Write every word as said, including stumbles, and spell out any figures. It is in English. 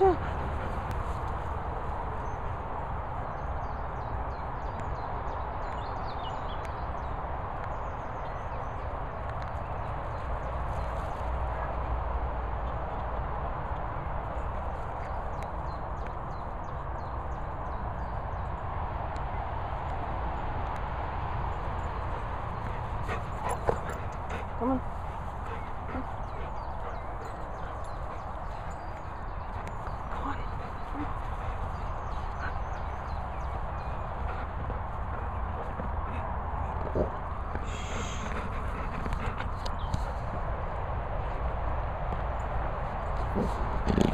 Come on. Come on.